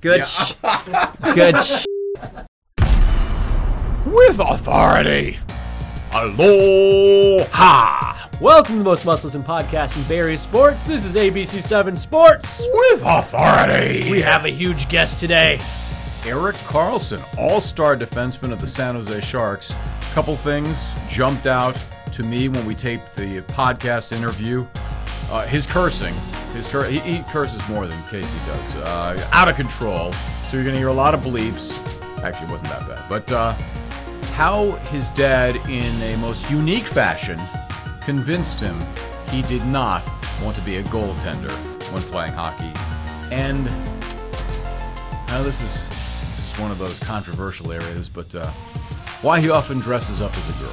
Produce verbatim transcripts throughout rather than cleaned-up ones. Good yeah. sh Good sh With Authority. Aloha. Welcome to the most muscles in podcasts in Bay Area sports. This is A B C seven Sports. With Authority. We have a huge guest today. Erik Karlsson, all-star defenseman of the San Jose Sharks. A couple things jumped out to me when we taped the podcast interview. Uh, his cursing. His cur he, he curses more than Casey does. Uh, out of control. So you're going to hear a lot of bleeps. Actually, it wasn't that bad. But uh, how his dad, in a most unique fashion, convinced him he did not want to be a goaltender when playing hockey. And now this is, this is one of those controversial areas, but uh, why he often dresses up as a girl.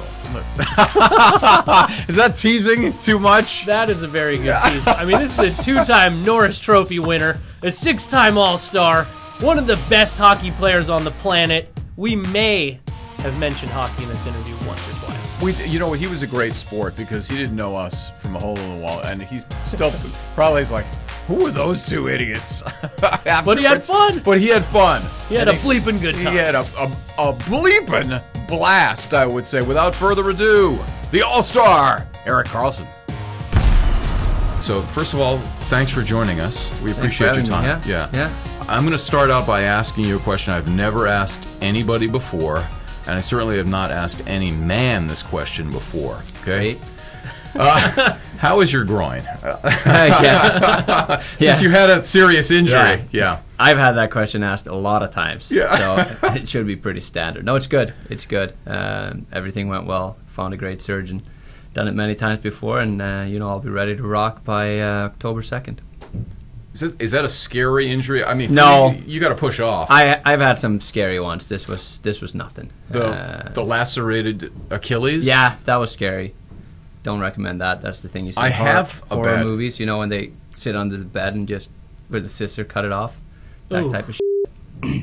Is that teasing too much? That is a very good yeah. tease. I mean, this is a two-time Norris Trophy winner, a six-time All-Star, one of the best hockey players on the planet. We may have mentioned hockey in this interview once or twice. We, you know, he was a great sport because he didn't know us from a hole in the wall, and he's still probably is like, who are those two idiots? But he had fun. But he had fun. He had and a he, bleeping good time. He had a, a, a bleeping blast, I would say. Without further ado, the All-Star, Erik Karlsson. So, first of all, thanks for joining us. We appreciate your time. Yeah. yeah. Yeah. I'm going to start out by asking you a question I've never asked anybody before, and I certainly have not asked any man this question before. Okay. Right. Uh, how is your groin? yeah. Since yeah. you had a serious injury. Yeah. yeah. I've had that question asked a lot of times. Yeah. So it should be pretty standard. No, it's good. It's good. Uh, everything went well. Found a great surgeon. Done it many times before, and uh, you know, I'll be ready to rock by uh, October second. Is, it, is that a scary injury? I mean, no, you, you got to push off. I, I've had some scary ones. This was this was nothing. The, uh, the lacerated Achilles? Yeah, that was scary. Don't recommend that. That's the thing you see I in horror, have a horror bad. movies, you know, when they sit under the bed and just with the scissor cut it off. That Ooh. type of shit.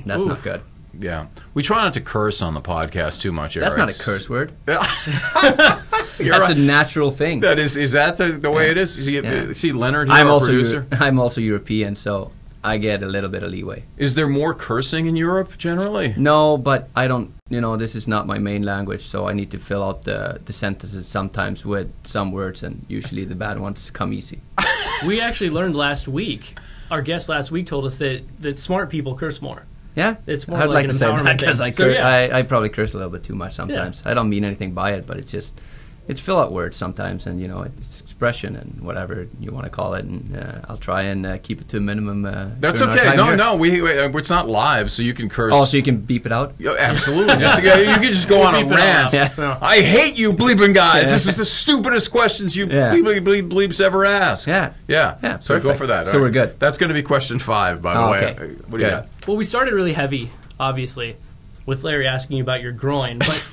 That's Ooh. not good. Yeah. We try not to curse on the podcast too much, Eric. That's not a curse word. That's right. a natural thing. That is is that the, the way yeah. it is? Is he, yeah. is he Leonard here, I'm also producer? Euro I'm also European, so I get a little bit of leeway. Is there more cursing in Europe generally? No, but I don't. You know, this is not my main language, so I need to fill out the, the sentences sometimes with some words, and usually the bad ones come easy. We actually learned last week, our guest last week told us that, that smart people curse more. Yeah? It's more I'd like, like an empowerment thing. Because I, so, yeah. I, I probably curse a little bit too much sometimes. Yeah. I don't mean anything by it, but it's just, it's fill out words sometimes, and you know, it's expression and whatever you want to call it, and uh, I'll try and uh, keep it to a minimum. Uh, That's okay. No, here. no, we, we it's not live, so you can curse. Oh, so you can beep it out? Yeah, absolutely. Just to, you can just go we'll on a rant. Yeah. No. I hate you, bleeping guys. Yeah. This is the stupidest questions you yeah. bleep, bleep, bleeps ever asked. Yeah, yeah. yeah so perfect. go for that. All so right. we're good. That's going to be question five, by oh, the way. Okay. What do good. you got? Well, we started really heavy, obviously, with Larry asking you about your groin, but.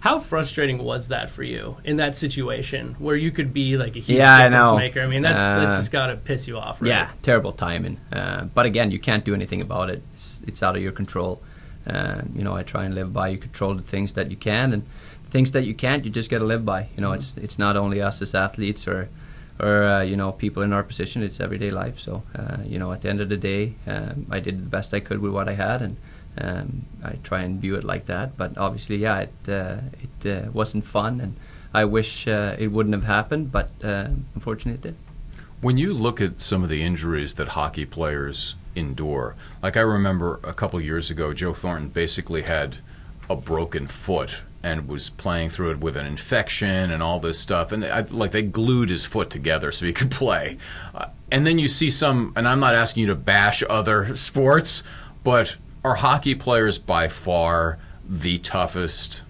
How frustrating was that for you in that situation where you could be like a huge yeah, difference I know. maker? I mean, that's, uh, that's just got to piss you off, right? Yeah, terrible timing. Uh, but again, you can't do anything about it. It's, it's out of your control. Uh, you know, I try and live by you control the things that you can, and things that you can't, you just got to live by. You know, it's it's not only us as athletes or, or uh, you know, people in our position. It's everyday life. So, uh, you know, at the end of the day, um, I did the best I could with what I had, and Um, I try and view it like that, but obviously, yeah, it uh, it uh, wasn't fun, and I wish uh, it wouldn't have happened, but uh, unfortunately, it did. When you look at some of the injuries that hockey players endure, like I remember a couple years ago, Joe Thornton basically had a broken foot and was playing through it with an infection and all this stuff, and I, like they glued his foot together so he could play. Uh, and then you see some, and I'm not asking you to bash other sports, but are hockey players by far the toughest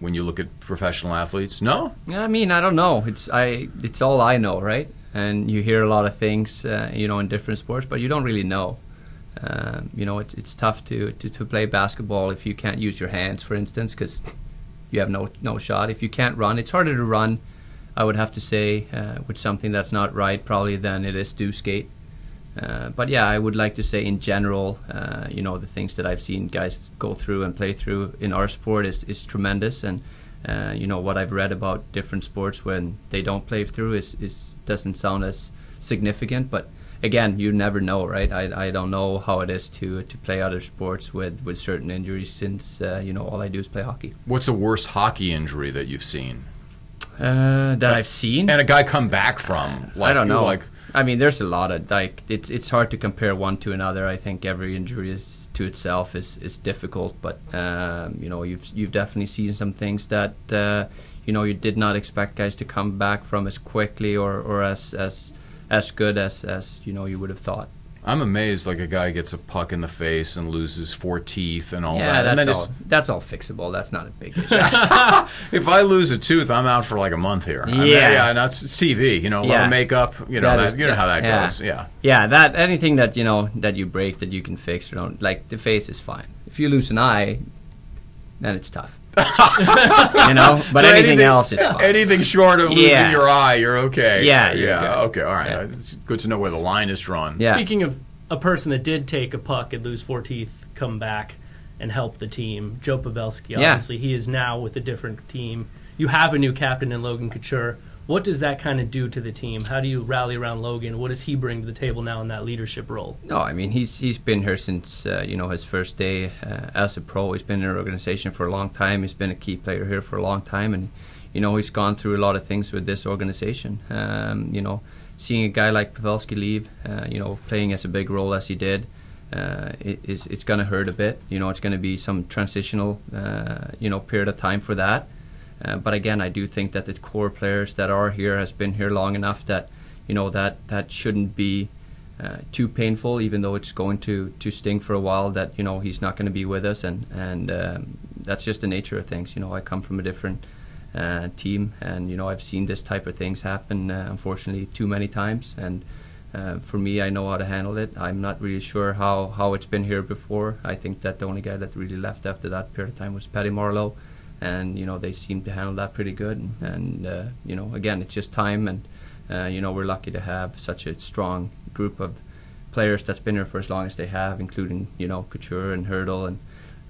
when you look at professional athletes? No? Yeah, I mean, I don't know. It's I. It's all I know, right? And you hear a lot of things, uh, you know, in different sports, but you don't really know. Um, you know, it's it's tough to, to to play basketball if you can't use your hands, for instance, because you have no no shot. If you can't run, it's harder to run. I would have to say uh, with something that's not right, probably than it is to skate. Uh, but yeah, I would like to say in general, uh, you know, the things that I've seen guys go through and play through in our sport is, is tremendous, and uh, you know, what I've read about different sports when they don't play through is, is doesn't sound as significant, but again, you never know, right? I, I don't know how it is to to play other sports with, with certain injuries, since uh, you know, all I do is play hockey. What's the worst hockey injury that you've seen? Uh, that like, I've seen, and a guy come back from. Like, I don't know. Like, I mean, there's a lot of like. It's it's hard to compare one to another. I think every injury is to itself is is difficult. But um, you know, you've you've definitely seen some things that uh, you know, you did not expect guys to come back from as quickly or or as as as good as as you know you would have thought. I'm amazed, like a guy gets a puck in the face and loses four teeth and all yeah, that. Yeah, that's, all, that's all fixable. That's not a big issue. If I lose a tooth, I'm out for like a month here. Yeah. I mean, yeah, that's T V, you know, a yeah. lot of makeup, you know, that that, is, you know how that yeah. goes. Yeah, yeah. that anything that, you know, that you break that you can fix, or don't, like the face is fine. If you lose an eye, then it's tough. You know, but so anything, anything else is fine. Anything short of losing yeah. your eye, you're okay. Yeah, you're yeah. Okay, okay all right. Yeah. It's good to know where the line is drawn. Yeah. Speaking of a person that did take a puck and lose four teeth, come back and help the team, Joe Pavelski. Obviously, yeah. he is now with a different team. You have a new captain in Logan Couture. What does that kind of do to the team? How do you rally around Logan? What does he bring to the table now in that leadership role? No, I mean, he's he's been here since uh, you know, his first day uh, as a pro. He's been in our organization for a long time. He's been a key player here for a long time, and you know, he's gone through a lot of things with this organization. Um, you know, seeing a guy like Pavelski leave, uh, you know, playing as a big role as he did, uh, it, it's it's going to hurt a bit. You know, it's going to be some transitional uh, you know, period of time for that. Uh, but again, I do think that the core players that are here has been here long enough that, you know, that that shouldn't be uh, too painful, even though it's going to to sting for a while that, you know, he's not going to be with us, and and um, that's just the nature of things. You know, I come from a different uh, team, and you know, I've seen this type of things happen uh, unfortunately too many times, and uh, for me, I know how to handle it. I'm not really sure how how it's been here before. I think that the only guy that really left after that period of time was Patty Marleau. And you know, they seem to handle that pretty good, and, and uh, you know, again, it's just time, and uh, you know, we're lucky to have such a strong group of players that's been here for as long as they have, including, you know, Couture and Hurdle, and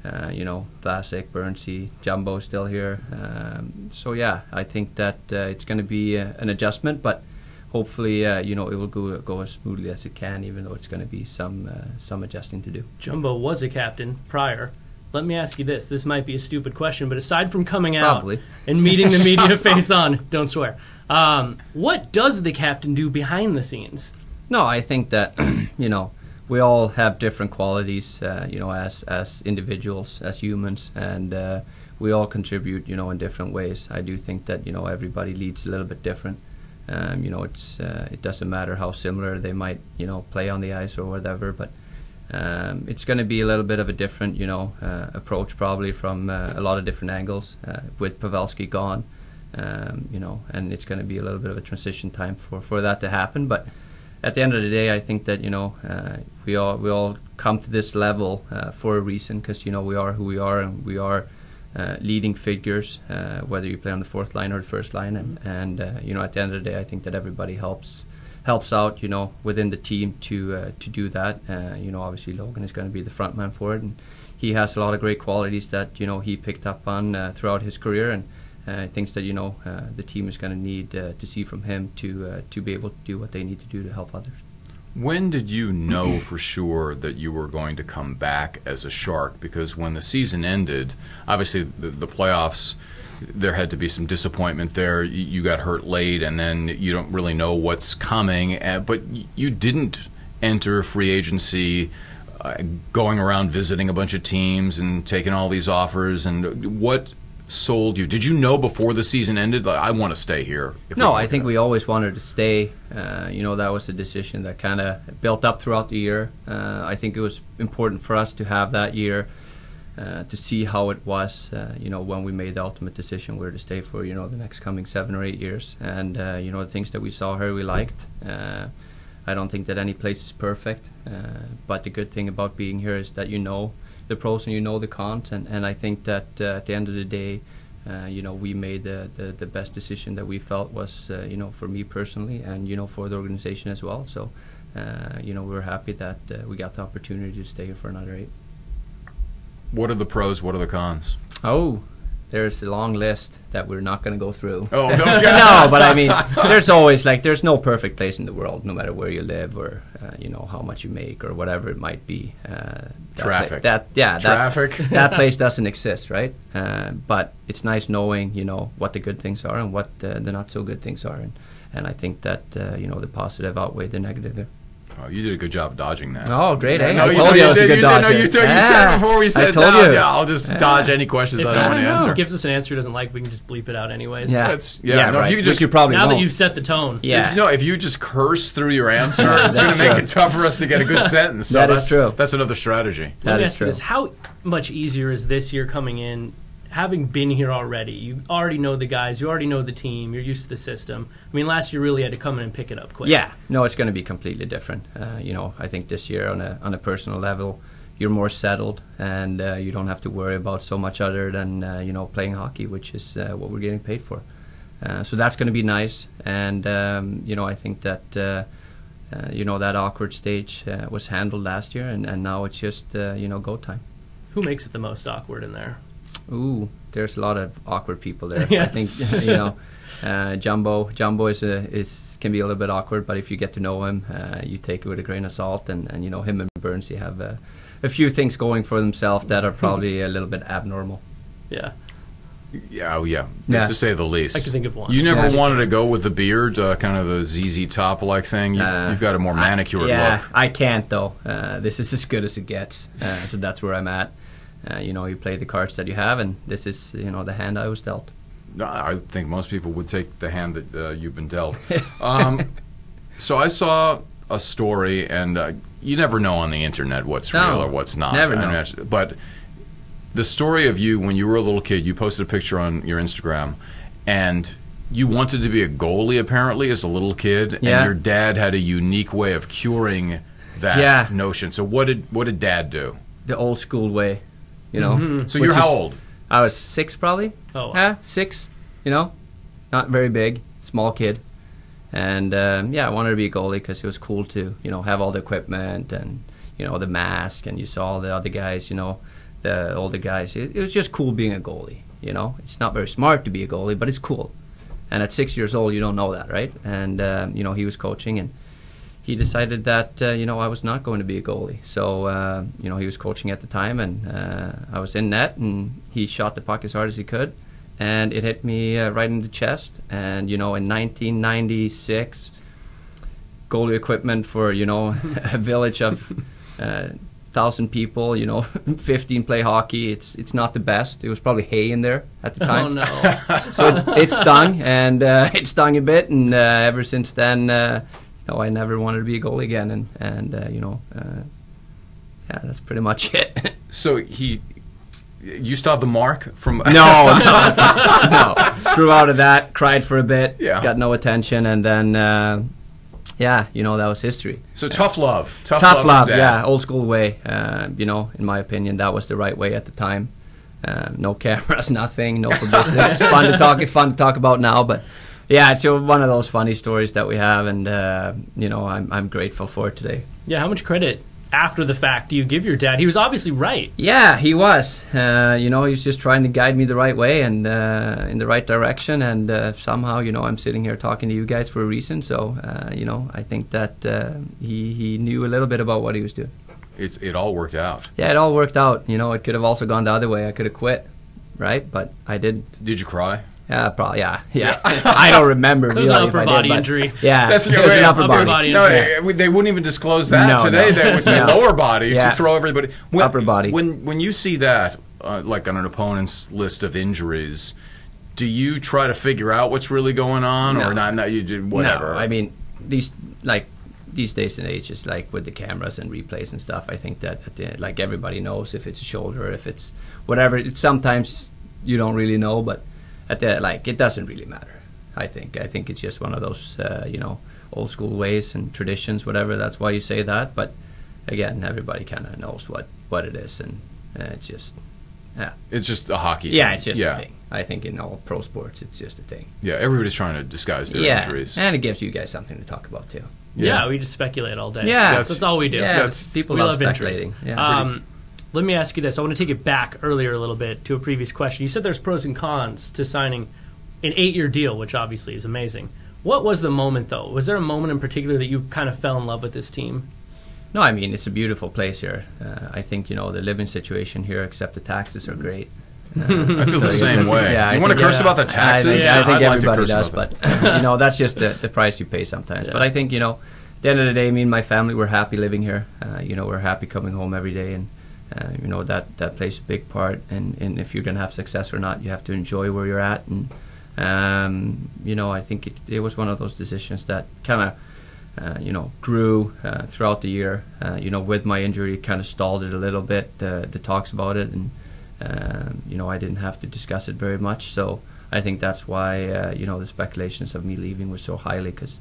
uh, you know, Vlasic, Bernsey, Jumbo still here. Um, so yeah, I think that uh, it's going to be uh, an adjustment, but hopefully, uh, you know, it will go go as smoothly as it can, even though it's going to be some uh, some adjusting to do. Jumbo was a captain prior. Let me ask you this. This might be a stupid question, but aside from coming out Probably. and meeting the media face on, don't swear, um, what does the captain do behind the scenes? No, I think that, you know, we all have different qualities, uh, you know, as, as individuals, as humans, and uh, we all contribute, you know, in different ways. I do think that, you know, everybody leads a little bit different. Um, you know, it's uh, it doesn't matter how similar they might, you know, play on the ice or whatever, but Um, it's going to be a little bit of a different, you know, uh, approach probably from uh, a lot of different angles uh, with Pavelski gone, um, you know, and it's going to be a little bit of a transition time for, for that to happen. But at the end of the day, I think that, you know, uh, we all we all come to this level uh, for a reason, because, you know, we are who we are, and we are uh, leading figures, uh, whether you play on the fourth line or the first line. And, and uh, you know, at the end of the day, I think that everybody helps. helps out, you know, within the team to uh, to do that. Uh, you know, obviously Logan is going to be the front man for it, and he has a lot of great qualities that, you know, he picked up on uh, throughout his career, and uh, things that, you know, uh, the team is going to need uh, to see from him to uh, to be able to do what they need to do to help others. When did you know for sure that you were going to come back as a Shark? Because when the season ended, obviously the, the playoffs, there had to be some disappointment there. You got hurt late, and then you don't really know what's coming. But you didn't enter free agency going around visiting a bunch of teams and taking all these offers. And what sold you? Did you know before the season ended, like, I want to stay here? No, I think we always wanted to stay. Uh, you know, that was a decision that kind of built up throughout the year. Uh, I think it was important for us to have that year. Uh, to see how it was, uh, you know, when we made the ultimate decision where to stay for, you know, the next coming seven or eight years. And, uh, you know, the things that we saw here we liked. Uh, I don't think that any place is perfect. Uh, but the good thing about being here is that you know the pros and you know the cons. And, and I think that uh, at the end of the day, uh, you know, we made the, the, the best decision that we felt was, uh, you know, for me personally and, you know, for the organization as well. So, uh, you know, we were happy that uh, we got the opportunity to stay here for another eight. What are the pros? What are the cons? Oh, There's a long list that we're not going to go through. Oh, no, no, but I mean, there's always, like, there's no perfect place in the world, no matter where you live or, uh, you know, how much you make or whatever it might be. Uh, that Traffic. That, yeah. Traffic. That, that place doesn't exist, right? Uh, but it's nice knowing, you know, what the good things are and what uh, the not so good things are. And, and I think that, uh, you know, the positive outweigh the negative there. Oh, you did a good job dodging that. Oh, great, eh? No, I told you I was a good dodger. No, you said before we sat down, yeah, I'll just dodge any questions I don't want to answer. If gives us an answer he doesn't like, we can just bleep it out anyways. Yeah, that's, yeah, yeah no, right. If you just, which you probably now won't. That you've set the tone. Yeah. If, no, if you just curse through your answer, it's going to make it tough for us to get a good sentence. So that that's, is true. That's another strategy. That Let me is ask true. You this. How much easier is this year coming in, having been here already? You already know the guys, you already know the team, you're used to the system. I mean, last year really had to come in and pick it up quick. Yeah, no, it's going to be completely different. Uh, you know, I think this year on a on a personal level, you're more settled and uh, you don't have to worry about so much other than, uh, you know, playing hockey, which is uh, what we're getting paid for. Uh, so that's going to be nice. And, um, you know, I think that, uh, uh, you know, that awkward stage uh, was handled last year and, and now it's just, uh, you know, go time. Who makes it the most awkward in there? Ooh, there's a lot of awkward people there. Yes. I think you know, uh, Jumbo. Jumbo is a, is can be a little bit awkward, but if you get to know him, uh, you take it with a grain of salt, and, and you know him and Burns, you have a, a few things going for themselves that are probably a little bit abnormal. Yeah. Yeah, oh yeah, yeah, to say the least. I can think of one. You never yeah. wanted to go with the beard, uh, kind of a Z Z Top-like thing. You've, uh, you've got a more manicured I, yeah, look. Yeah, I can't though. Uh, this is as good as it gets, uh, so that's where I'm at. Uh, you know, you play the cards that you have, and this is, you know, the hand I was dealt. I think most people would take the hand that uh, you've been dealt. Um, so I saw a story, and uh, you never know on the internet what's no, real or what's not. Never know. Imagine, but the story of you when you were a little kid, you posted a picture on your Instagram, and you wanted to be a goalie apparently as a little kid, yeah. and your dad had a unique way of curing that yeah. notion. So what did what did Dad do? The old school way. You know, mm-hmm. So you're how old? I was six, probably. Oh, wow. Yeah, six. You know, not very big, small kid, and um, yeah, I wanted to be a goalie because it was cool to, you know, have all the equipment and, you know, the mask, and you saw all the other guys, you know, the older guys. It, it was just cool being a goalie. You know, it's not very smart to be a goalie, but it's cool. And at six years old, you don't know that, right? And um, you know, he was coaching and. He decided that, uh, you know, I was not going to be a goalie. So, uh, you know, he was coaching at the time, and uh, I was in net, and he shot the puck as hard as he could, and it hit me uh, right in the chest. And, you know, in nineteen ninety-six, goalie equipment for, you know, a village of uh, one thousand people, you know, fifteen play hockey, it's it's not the best. It was probably hay in there at the time. Oh, no. So it, it stung, and uh, it stung a bit, and uh, ever since then... Uh, I never wanted to be a goalie again, and and uh, you know, uh, yeah, that's pretty much it. So he, you still have the mark from? no, no, no. Grew out of that, cried for a bit, yeah. got no attention, and then, uh, yeah, you know, that was history. So yeah. tough love, tough, tough love, love yeah, old school way. Uh, you know, in my opinion, that was the right way at the time. Uh, no cameras, nothing, no publicity. fun to talk, fun to talk about now, but. Yeah, it's one of those funny stories that we have, and uh, you know, I'm I'm grateful for it today. Yeah, how much credit after the fact do you give your dad? He was obviously right. Yeah, he was. Uh, you know, he was just trying to guide me the right way and uh, in the right direction, and uh, somehow, you know, I'm sitting here talking to you guys for a reason. So, uh, you know, I think that uh, he he knew a little bit about what he was doing. It's it all worked out. Yeah, it all worked out. You know, it could have also gone the other way. I could have quit, right? But I didn't. Did you cry? Uh, probably, yeah, yeah. yeah. I don't remember. There's an upper body injury. Yeah, that's an upper body. No, yeah. They wouldn't even disclose that no, today. No. They would say no. lower body yeah. to throw everybody. When, upper body. When when you see that, uh, like on an opponent's list of injuries, do you try to figure out what's really going on, no. or not? Not you do whatever. No, I mean these like these days and ages, like with the cameras and replays and stuff. I think that at the, like everybody knows if it's a shoulder, if it's whatever. It, sometimes you don't really know, but. At the, like it doesn't really matter. I think I think it's just one of those uh, you know, old school ways and traditions, whatever. That's why you say that. But again, everybody kind of knows what what it is, and uh, it's just yeah. It's just a hockey. Yeah, thing. It's just yeah. a thing. I think in all pro sports, it's just a thing. Yeah, everybody's trying to disguise their yeah. injuries, and it gives you guys something to talk about too. Yeah, yeah we just speculate all day. Yeah, that's, that's all we do. Yeah, that's, people we love, love speculating. Yeah. Um, Let me ask you this. I want to take it back earlier a little bit to a previous question. You said there's pros and cons to signing an eight-year deal, which obviously is amazing. What was the moment, though? Was there a moment in particular that you kind of fell in love with this team? No, I mean, it's a beautiful place here. Uh, I think, you know, the living situation here, except the taxes are great. Uh, I feel so the same way. Yeah, you I want think, to curse yeah, about the taxes? I, yeah, I think I'd everybody like to curse does, about but, you know, that's just the, the price you pay sometimes. Yeah. But I think, you know, at the end of the day, me and my family, we're happy living here. Uh, you know, we're happy coming home every day, and, uh, you know, that, that plays a big part. And, and if you're going to have success or not, you have to enjoy where you're at. And, um, you know, I think it, it was one of those decisions that kind of, Uh, you know, grew uh, throughout the year. Uh, you know, with my injury, it kind of stalled it a little bit, uh, the talks about it, and, um, you know, I didn't have to discuss it very much. So I think that's why, uh, you know, the speculations of me leaving were so highly, because,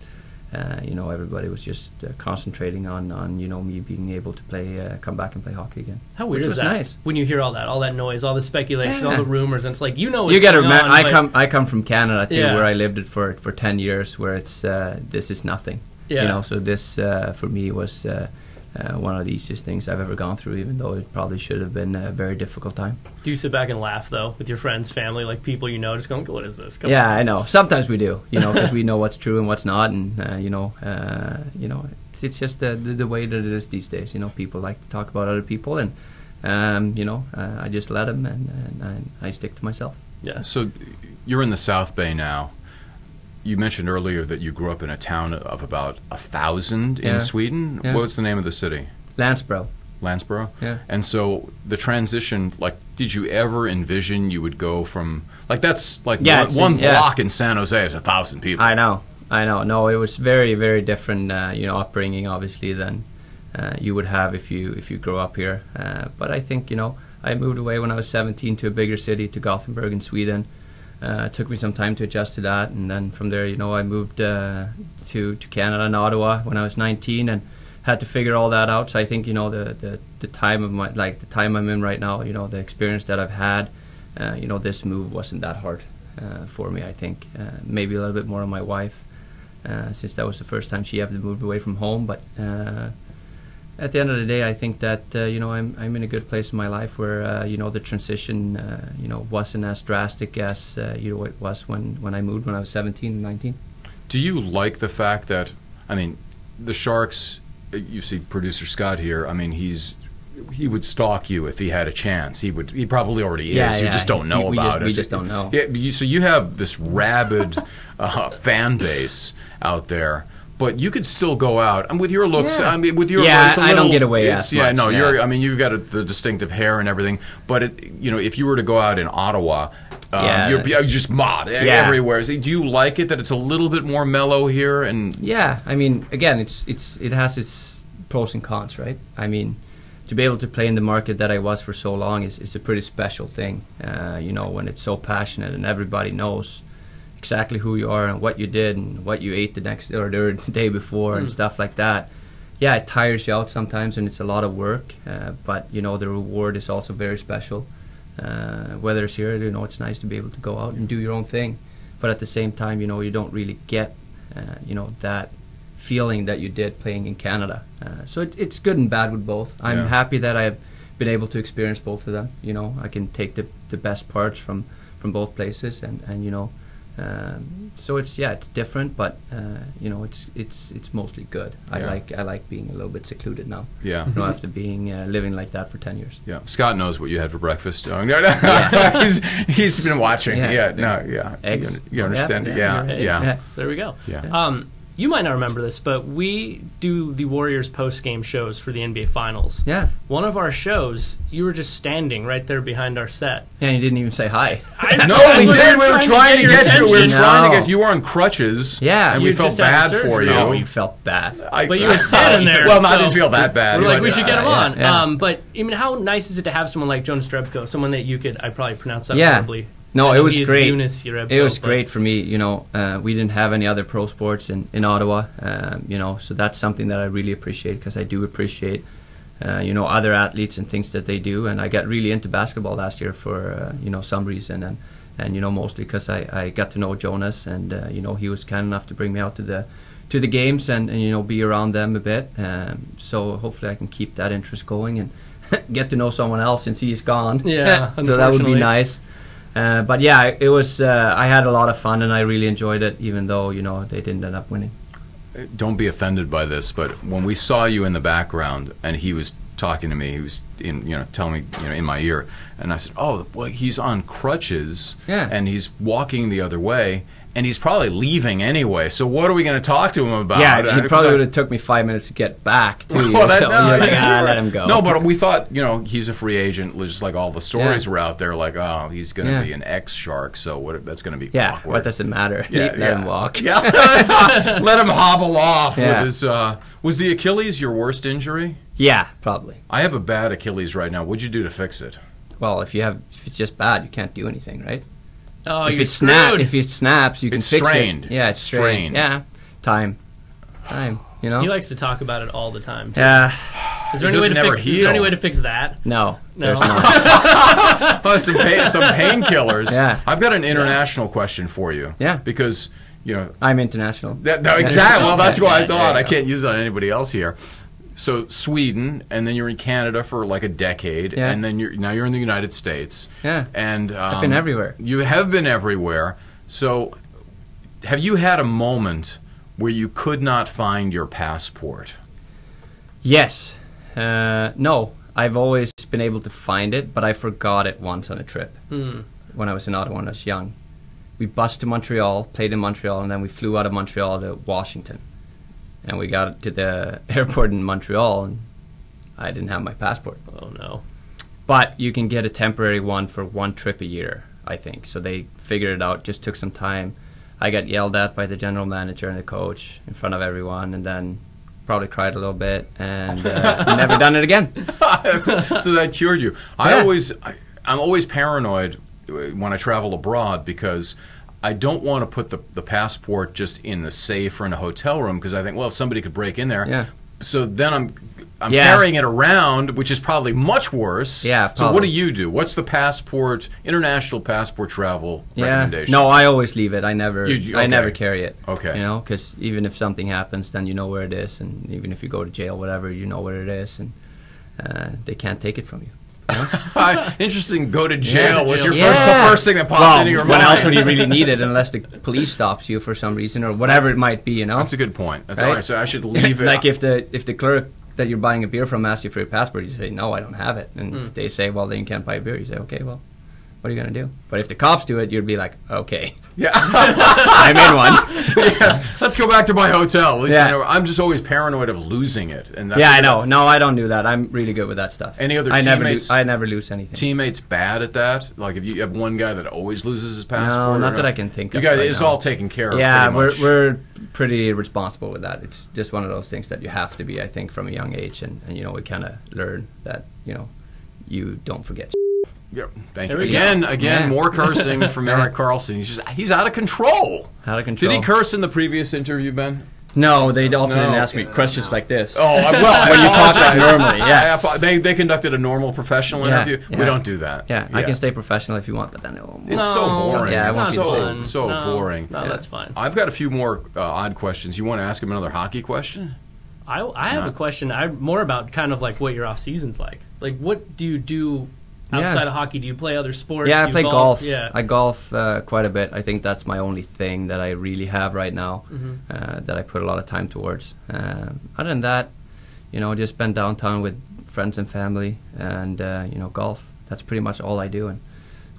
uh, you know, everybody was just uh, concentrating on, on, you know, me being able to play, uh, come back and play hockey again. How weird is that? Nice. When you hear all that, all that noise, all the speculation, yeah. all the rumors, and it's like, you know what's you gotta going on. I, like, come, I come from Canada, too, yeah. where I lived it for, for ten years, where it's, uh, this is nothing. Yeah. You know, so this uh, for me was uh, uh, one of the easiest things I've ever gone through, even though it probably should have been a very difficult time. Do you sit back and laugh, though, with your friends, family, like people you know, just going, what is this? Come yeah, on. I know. Sometimes we do, you know, because we know what's true and what's not. And, uh, you know, uh, you know, it's, it's just the, the, the way that it is these days. You know, people like to talk about other people, and, um, you know, uh, I just let them, and, and, and I stick to myself. Yeah. So you're in the South Bay now. You mentioned earlier that you grew up in a town of about a thousand yeah. in Sweden. Yeah. What's the name of the city? Landsbro. Landsbro? Yeah. And so the transition, like, did you ever envision you would go from, like, that's like yeah, one, one yeah. block in San Jose is a thousand people. I know, I know. No, it was very, very different, uh, you know, upbringing, obviously, than uh, you would have if you if you grew up here. Uh, but I think, you know, I moved away when I was seventeen to a bigger city, to Gothenburg in Sweden. Uh, it took me some time to adjust to that, and then from there, you know, I moved uh, to to Canada and Ottawa when I was nineteen, and had to figure all that out. So I think, you know, the the, the time of my like the time I'm in right now, you know, the experience that I've had, uh, you know, this move wasn't that hard uh, for me. I think uh, maybe a little bit more on my wife, uh, since that was the first time she had to move away from home. But uh, at the end of the day, I think that uh, you know, I'm I'm in a good place in my life where uh, you know, the transition uh, you know, wasn't as drastic as uh, you know, it was when when I moved when I was seventeen and nineteen. Do you like the fact that, I mean, the Sharks? You see, producer Scott here. I mean, he's he would stalk you if he had a chance. He would. He probably already is. Yeah, you yeah. just don't know we, about we just, it. We just don't know. Yeah. You, so you have this rabid uh, fan base out there. But you could still go out. I'm with your looks. Yeah. I mean, with your yeah, looks, a little, I don't get away. It's, yeah, much, no, yeah. you're. I mean, you've got a, the distinctive hair and everything. But it, you know, if you were to go out in Ottawa, um, yeah. you're, you're just mob yeah. everywhere. So do you like it that it's a little bit more mellow here? And yeah, I mean, again, it's it's it has its pros and cons, right? I mean, to be able to play in the market that I was for so long is is a pretty special thing. Uh, you know, when it's so passionate and everybody knows exactly who you are and what you did and what you ate the next or the day before mm. and stuff like that. Yeah, it tires you out sometimes, and it's a lot of work. Uh, but you know, the reward is also very special. Uh, whether it's here, you know, it's nice to be able to go out and do your own thing. But at the same time, you know, you don't really get, uh, you know, that feeling that you did playing in Canada. Uh, so it, it's good and bad with both. I'm yeah. happy that I've been able to experience both of them. You know, I can take the the best parts from from both places, and and you know. Um, so it's yeah, it's different, but uh, you know, it's it's it's mostly good. Yeah. I like I like being a little bit secluded now. Yeah, you know, after being uh, living like that for ten years. Yeah, Scott knows what you had for breakfast. Oh, no, no. Yeah. he's he's been watching. Yeah, yeah no, yeah, eggs. You, you understand? Yeah, yeah. yeah. yeah. yeah. There we go. Yeah. Um, you might not remember this, but we do the Warriors post-game shows for the N B A Finals. Yeah. One of our shows, you were just standing right there behind our set. Yeah, and you didn't even say hi. I no, we did. We were trying to get you. We were trying to get you. You were on crutches. Yeah. And we felt bad for you. No, we felt bad. I, but you were standing there. Well, so I didn't feel that bad. We were like, we should get him uh, on. Yeah, yeah. Um, but, I mean, how nice is it to have someone like Jonas Jerebko, someone that you could, I probably pronounce that yeah. probably. No, it was great. Eunice, Jerebko, it was great for me. You know, uh, we didn't have any other pro sports in in Ottawa. Um, you know, so that's something that I really appreciate, because I do appreciate, uh, you know, other athletes and things that they do. And I got really into basketball last year for uh, you know, some reason, and and you know, mostly because I I got to know Jonas, and uh, you know, he was kind enough to bring me out to the to the games and, and you know, be around them a bit. Um, so hopefully I can keep that interest going, and get to know someone else since he's gone. Yeah, so that would be nice. Uh, but yeah, it was. Uh, I had a lot of fun and I really enjoyed it, even though you know they didn't end up winning. Don't be offended by this, but when we saw you in the background and he was talking to me, he was in, you know, telling me, you know, in my ear, and I said, "Oh, boy, he's on crutches, yeah, and he's walking the other way." And he's probably leaving anyway, so what are we going to talk to him about? Yeah, he probably would have took me five minutes to get back to you. Well, that, so no, you're like, ah, let him go. No, but we thought, you know, he's a free agent, just like all the stories yeah. were out there, like, oh, he's going to yeah. be an ex-Shark, so what? That's going to be yeah, awkward. What does it matter? Yeah, let yeah. him walk. Yeah. Let him hobble off yeah. with his... Uh, was the Achilles your worst injury? Yeah, probably. I have a bad Achilles right now. What'd you do to fix it? Well, if you have, if it's just bad, you can't do anything, right? Oh, if it snaps, if it snaps, you can fix it. It's strained. Yeah, it's strained. Yeah, time, time. You know. He likes to talk about it all the time. Yeah. Uh, is there any way to fix? Is there any way to fix that? No, no. There's not. Plus some pain, some painkillers. Yeah. I've got an international yeah. question for you. Yeah. Because you know I'm international. That, no, exactly. Well, that's what I thought. I can't use it on anybody else here. So Sweden, and then you're in Canada for like a decade, yeah. and then you're now you're in the United States. Yeah, and um, I've been everywhere. You have been everywhere. So, have you had a moment where you could not find your passport? Yes. Uh, no, I've always been able to find it, but I forgot it once on a trip mm. when I was in Ottawa when I was young. We bussed to Montreal, played in Montreal, and then we flew out of Montreal to Washington. And we got to the airport in Montreal, and I didn't have my passport. Oh, no. But you can get a temporary one for one trip a year, I think. So they figured it out, just took some time. I got yelled at by the general manager and the coach in front of everyone, and then probably cried a little bit, and uh, never done it again. So that cured you. I yeah. always, I, I'm always paranoid when I travel abroad because I don't want to put the, the passport just in the safe or in a hotel room because I think, well, somebody could break in there. Yeah. So then I'm I'm yeah. carrying it around, which is probably much worse. Yeah, probably. So what do you do? What's the passport, international passport travel yeah. recommendation? No, I always leave it. I never you, okay. I never carry it. Okay. You know, because even if something happens, then you know where it is. And even if you go to jail, whatever, you know where it is. And uh, they can't take it from you. Interesting. Go to jail was your yeah. first, the first thing that popped well, into your mind. What else would you really need it unless the police stops you for some reason or whatever that's, it might be? You know, that's a good point. That's right. All right, so I should leave it. Like if the if the clerk that you're buying a beer from asks you for your passport, you say no, I don't have it, and mm. if they say, well, then you can't buy a beer. You say, okay, well, what are you gonna do? But if the cops do it, you'd be like, okay, yeah, I'm in one. Yes, let's go back to my hotel. At least yeah. I know, I'm just always paranoid of losing it. And that's yeah, I know. I, no, I don't do that. I'm really good with that stuff. Any other I teammates? Never do, I never lose anything. Teammates bad at that. Like if you have one guy that always loses his passport. No, not that I can think of. You guys, it's all taken care of. Yeah, we're we're pretty responsible with that. It's just one of those things that you have to be, I think, from a young age, and, and you know, we kind of learn that you know, you don't forget. Yep. Thank you. Again, go. again, yeah. more cursing from Erik Karlsson. He's just, he's out of control. Out of control. Did he curse in the previous interview, Ben? No, they also no. didn't ask me questions no. like this. Oh, well, when you talk like normally, yeah. I, I, they they conducted a normal professional yeah. interview. Yeah. We don't do that. Yeah. yeah, I can stay professional if you want, but then it won't. It's no. so boring. Yeah, it's so so no. boring. No, yeah. that's fine. I've got a few more uh, odd questions. You want to ask him another hockey question? I I have no. a question. I more about kind of like what your off season's like. Like, what do you do? Outside yeah. of hockey, do you play other sports? Yeah, I play golf. golf. Yeah. I golf uh, quite a bit. I think that's my only thing that I really have right now mm-hmm. uh, that I put a lot of time towards. Uh, other than that, you know, just spend downtown with friends and family and, uh, you know, golf. That's pretty much all I do. And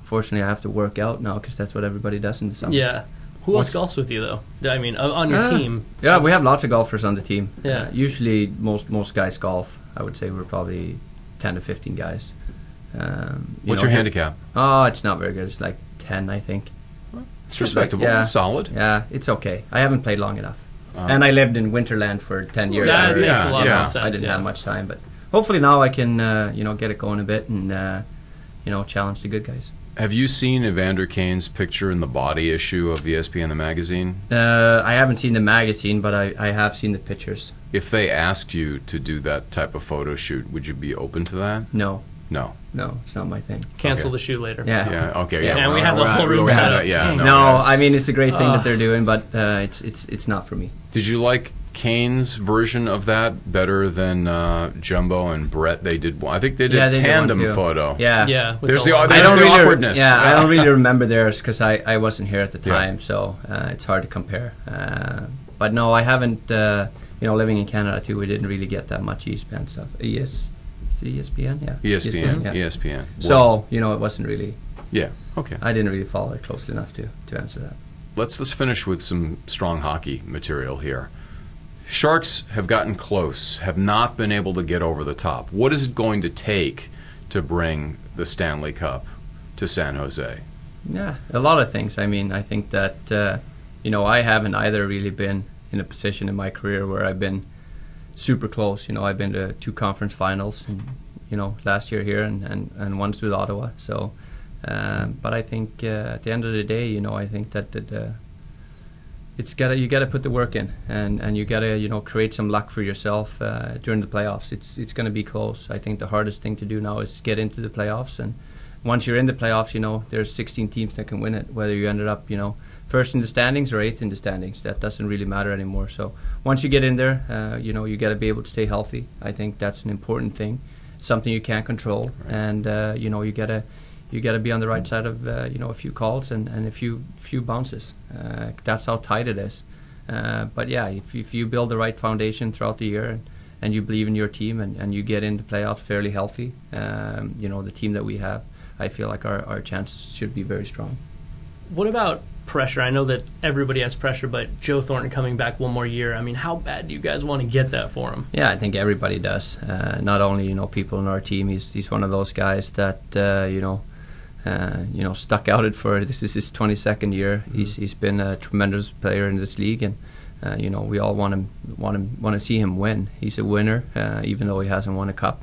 unfortunately, I have to work out now because that's what everybody does in the summer. Yeah. Who else golfs with you, though? I mean, on your yeah. team. Yeah, we have lots of golfers on the team. Yeah. Uh, usually, most, most guys golf. I would say we're probably ten to fifteen guys. Um, you What's know, your handicap? Oh, it's not very good. It's like ten, I think. It's respectable. It's like, yeah, solid. Yeah, it's okay. I haven't played long enough. Um, and I lived in Winterland for ten years. Yeah, it makes yeah, a lot yeah. of sense. I didn't yeah. have much time, but hopefully now I can, uh, you know, get it going a bit and, uh, you know, challenge the good guys. Have you seen Evander Kane's picture in the body issue of E S P N the magazine? Uh, I haven't seen the magazine, but I, I have seen the pictures. If they asked you to do that type of photo shoot, would you be open to that? No. No. No, it's not my thing. Cancel okay. the shoot later. Yeah. Yeah. Okay. Yeah. yeah and we have the whole room set up. Yeah. No, no, I mean it's a great thing uh, that they're doing, but uh, it's it's it's not for me. Did you like Kane's version of that better than uh, Jumbo and Brett. They did one. I think they did yeah, a they tandem did photo. Yeah, yeah. There's the, the, there's I don't the really awkwardness. Re yeah, I don't really remember theirs because I, I wasn't here at the time, yeah. so uh, it's hard to compare. Uh, but no, I haven't. Uh, you know, living in Canada too, we didn't really get that much E S P N stuff. E S, E S P N, yeah. E S P N, E S P N. Yeah. E S P N. So you know, it wasn't really. Yeah. Okay. I didn't really follow it closely enough to to answer that. Let's let's finish with some strong hockey material here. Sharks have gotten close, have not been able to get over the top. What is it going to take to bring the Stanley Cup to San Jose? Yeah, a lot of things. I mean, I think that, uh, you know, I haven't either really been in a position in my career where I've been super close. You know, I've been to two conference finals, and, you know, last year here and, and, and once with Ottawa. So, um, but I think uh, at the end of the day, you know, I think that the, the It's gotta you gotta put the work in, and and you gotta you know create some luck for yourself uh, during the playoffs. It's it's gonna be close. I think the hardest thing to do now is get into the playoffs, and once you're in the playoffs, you know there's sixteen teams that can win it. Whether you ended up you know first in the standings or eighth in the standings, that doesn't really matter anymore. So once you get in there, uh, you know you gotta be able to stay healthy. I think that's an important thing, something you can't control, right. and uh, you know you gotta. You got to be on the right side of uh, you know a few calls and, and a few few bounces. Uh, that's how tight it is. Uh, but yeah, if if you build the right foundation throughout the year and, and you believe in your team and, and you get in the playoffs fairly healthy, um, you know the team that we have, I feel like our our chances should be very strong. What about pressure? I know that everybody has pressure, but Joe Thornton coming back one more year. I mean, how bad do you guys want to get that for him? Yeah, I think everybody does. Uh, not only you know people in our team. He's he's one of those guys that uh, you know. Uh, you know, stuck out it for this is his twenty-second year. Mm-hmm. He's he's been a tremendous player in this league, and uh, you know we all want him want him want to see him win. He's a winner, uh, even though he hasn't won a cup,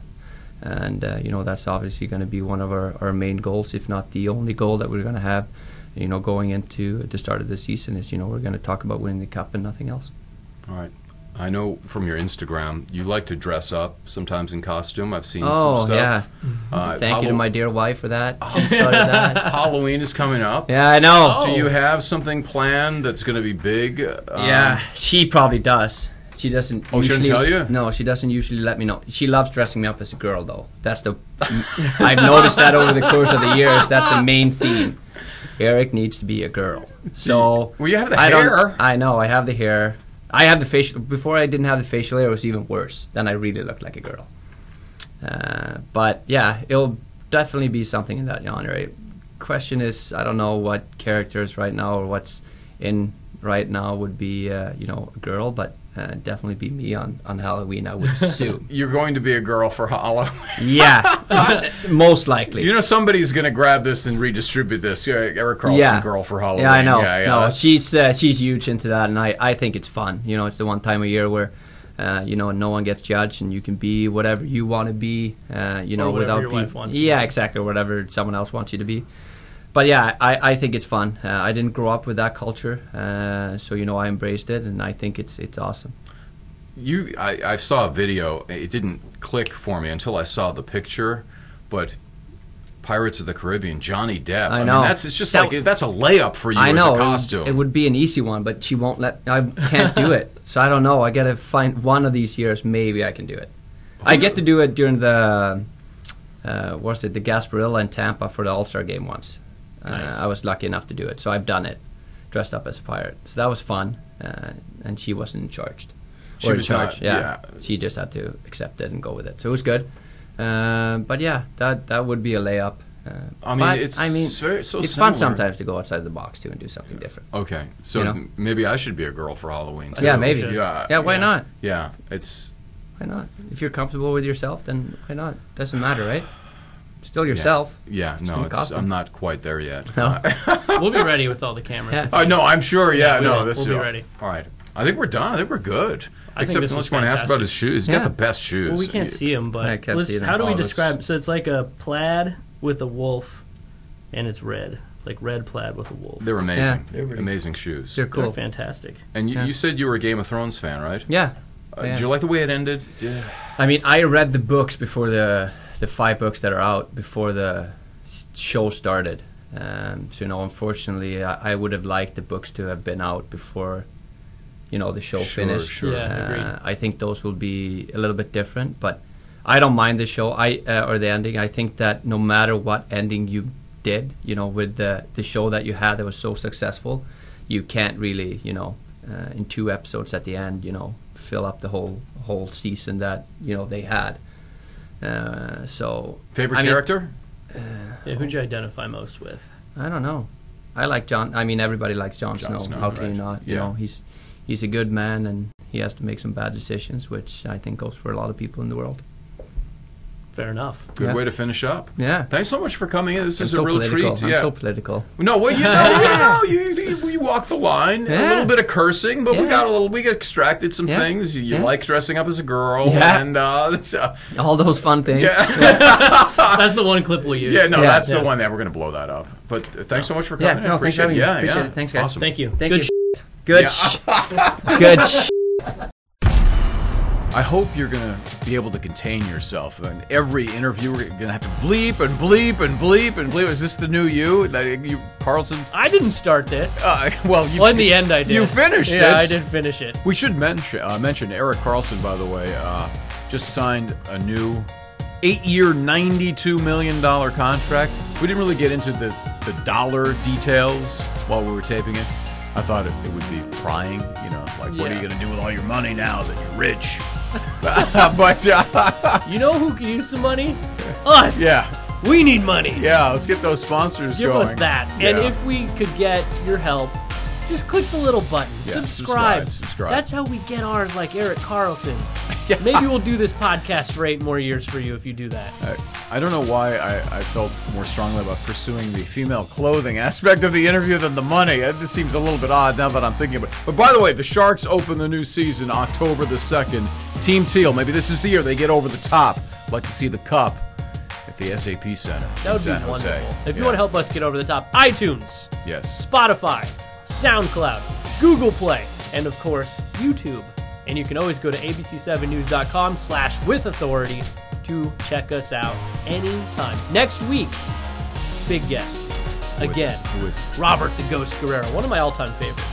and uh, you know that's obviously going to be one of our, our main goals, if not the only goal that we're going to have. You know, going into the start of the season is you know we're going to talk about winning the cup and nothing else. All right. I know from your Instagram, you like to dress up sometimes in costume. I've seen oh, some stuff. Oh, yeah. Uh, Thank Hall you to my dear wife for that. She started that. Halloween is coming up. Yeah, I know. Oh. Do you have something planned that's going to be big? Um, yeah, she probably does. She doesn't oh, usually... she didn't tell you? No, she doesn't usually let me know. She loves dressing me up as a girl, though. That's the... I've noticed that over the course of the years. That's the main theme. Eric needs to be a girl. So... Well, you have the I hair. I know, I have the hair. I have the facial. Before I didn't have the facial hair, it was even worse. Then I really looked like a girl. Uh, but yeah, it'll definitely be something in that genre. Question is, I don't know what characters right now or what's in right now would be, uh, you know, a girl, but uh, definitely be me on, on Halloween, I would assume. You're going to be a girl for Halloween. Yeah, most likely. You know, somebody's going to grab this and redistribute this. Erik Karlsson, yeah. girl for Halloween. Yeah, I know. Yeah, yeah, no, that's... she's uh, she's huge into that, and I, I think it's fun. You know, it's the one time a year where, uh, you know, no one gets judged, and you can be whatever you want to be, uh, you know, or without your wife wants yeah, exactly, whatever someone else wants you to be. But yeah, I, I think it's fun. Uh, I didn't grow up with that culture, uh, so you know I embraced it, and I think it's it's awesome. You, I, I saw a video. It didn't click for me until I saw the picture, but Pirates of the Caribbean, Johnny Depp. I, I know. Mean, that's it's just that, like that's a layup for you I know, as a costume. It would be an easy one, but she won't let. I can't do it, so I don't know. I gotta find one of these years. Maybe I can do it. I get to do it during the uh, what's it? The Gasparilla in Tampa for the All Star Game once. Nice. Uh, I was lucky enough to do it, so I've done it, dressed up as a pirate. So that was fun, uh, and she wasn't charged. She or was charged, not, yeah. yeah. She just had to accept it and go with it. So it was good, uh, but yeah, that that would be a layup. Uh, I mean, but, it's I mean, so, so it's similar. Fun sometimes to go outside the box too and do something different. Okay, so you know? Maybe I should be a girl for Halloween too. Yeah, maybe. Yeah, yeah. Why yeah. not? Yeah, it's why not? If you're comfortable with yourself, then why not? Doesn't matter, right? Still yourself. Yeah, yeah no, it's, I'm not quite there yet. No. We'll be ready with all the cameras. Yeah. Uh, no, I'm sure, yeah. yeah no, will. This we'll be ready. All right. I think we're done. I think we're good. I Except unless you want to ask about his shoes. He's yeah. got the best shoes. Well, we can't see him, but I can't see them. How do we oh, describe So it's like a plaid with a wolf, and it's red. Like red plaid with a wolf. They're amazing. Yeah. They're really amazing cool. shoes. They're cool. They're fantastic. And you, yeah. you said you were a Game of Thrones fan, right? Yeah. Uh, yeah. Did you like the way it ended? Yeah. I mean, I read the books before the... the five books that are out before the show started. Um, so, you know, unfortunately, I, I would have liked the books to have been out before you know, the show sure, finished. Sure. Yeah, uh, I think those will be a little bit different, but I don't mind the show I uh, or the ending. I think that no matter what ending you did, you know, with the the show that you had that was so successful, you can't really, you know, uh, in two episodes at the end, you know, fill up the whole whole season that, you know, they had. Uh, so favorite I mean, character? Uh, yeah, who'd you identify most with? I don't know. I like John. I mean, everybody likes John, John Snow. Snow. How can right. you not? Yeah. You know, he's he's a good man, and he has to make some bad decisions, which I think goes for a lot of people in the world. Fair enough. Good yeah. way to finish up. Yeah. Thanks so much for coming in. This I'm is so a real political. treat. I'm yeah. so political. No, well, you know, you, know you, you, you walk the line. Yeah. A little bit of cursing, but yeah. we got a little. We extracted some yeah. things. You yeah. like dressing up as a girl, yeah. and uh, uh, all those fun things. Yeah. yeah. That's the one clip we'll use. Yeah, no, yeah. that's yeah. the one that we're going to blow that up. But uh, thanks no. so much for coming. Yeah, in. No, appreciate thanks it. Yeah, appreciate yeah. it. Thanks, guys. Awesome. Thank you. Thank Good. You. Good. Yeah. Good. I hope you're going to be able to contain yourself. In every interview, we're going to have to bleep and bleep and bleep and bleep. Is this the new you? Like, you Karlsson? I didn't start this. Uh, well, you, well, in the end, I did. You finished yeah, it. Yeah, I did finish it. We should mention, uh, mention Erik Karlsson, by the way, uh, just signed a new eight-year, ninety-two million dollar contract. We didn't really get into the, the dollar details while we were taping it. I thought it, it would be prying, you know, like, yeah. what are you going to do with all your money now that you're rich? But uh, you know who can use some money? Us. Yeah. We need money. Yeah, let's get those sponsors Give going. Give us that. Yeah. And if we could get your help, just click the little button. Yeah, subscribe. subscribe. Subscribe. That's how we get ours, like Erik Karlsson. Yeah. Maybe we'll do this podcast for eight more years for you if you do that. I, I don't know why I, I felt more strongly about pursuing the female clothing aspect of the interview than the money. This seems a little bit odd now that I'm thinking about it. But by the way, the Sharks open the new season October the second. Team Teal, maybe this is the year they get over the top. I'd like to see the cup at the S A P Center That would San be wonderful. Jose. If yeah. you want to help us get over the top, iTunes, yes, Spotify, SoundCloud, Google Play, and of course, YouTube. And you can always go to A B C seven news dot com slash with authority to check us out anytime. Next week, big guest. Again, who is it? Who is it? Robert the Ghost Guerrero, one of my all-time favorites.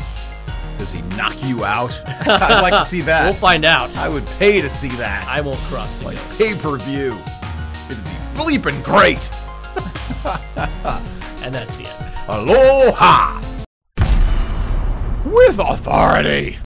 Does he knock you out? I'd like to see that. We'll find out. I would pay to see that. I won't cross the like ghost. Pay-per-view. It'd be bleeping great. And that's the end. Aloha! With authority!